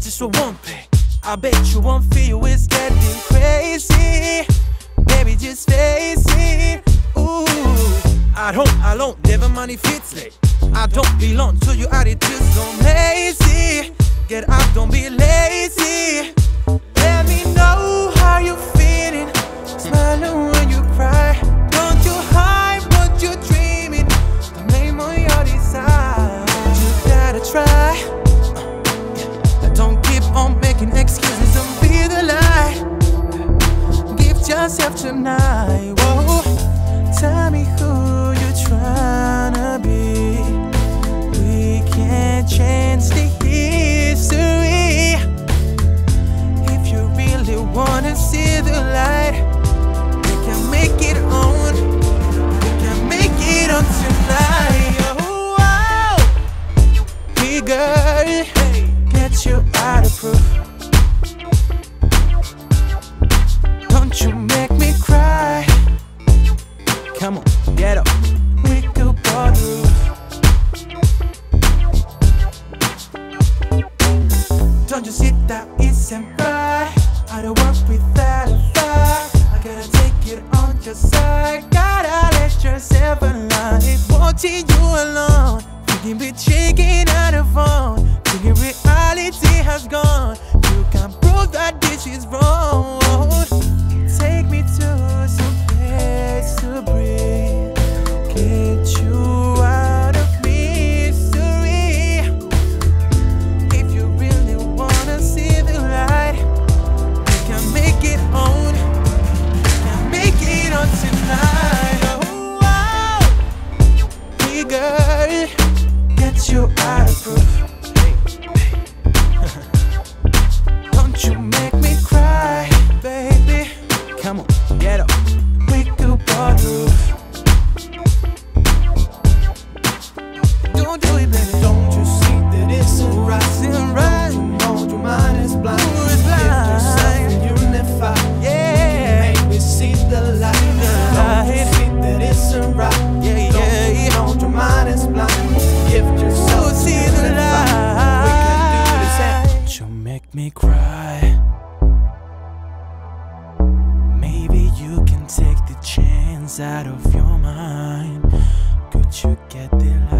just with one play. I bet you won't feel it's getting crazy. Baby, just face it. Ooh, at home alone, never manifested. I don't belong to your attitudes, so lazy. Get up, don't be lazy. Let me know how you feeling. Smiling when you cry. Don't you hide what you're dreaming. The name on your desire. You gotta try. Don't keep on making excuses and be the lie. Give yourself tonight. Whoa, tell me who you're tryna be. We can't change the history. If you really wanna see the light, we can make it on. We can make it on tonight. Oh, oh. Big girl, you out of proof. Don't you make me cry. Come on, get up. We could board the roof. Don't you see that it's right? I don't work without a fight. I gotta take it on your side. Gotta let yourself alone. It's watching you alone. You can be chicken out of phone. Your reality has gone. You can prove that this is wrong. Take me to some place to breathe. Get you out of misery. If you really wanna see the light, we can make it on. We can make it on tonight. Oh, oh. Hey girl, get you out of proof. You make me cry, baby. Come on, get up. We could board the roof. Don't do it, baby. Don't you see that it's alright? Don't your mind is blind. Lift yourself and unify. Yeah. You can make me see the light. Don't you see that it's alright? Yeah, yeah. Don't your mind is blind. Lift yourself and unify. We can do this and don't you make me cry. Take the chance out of your mind. Could you get the light?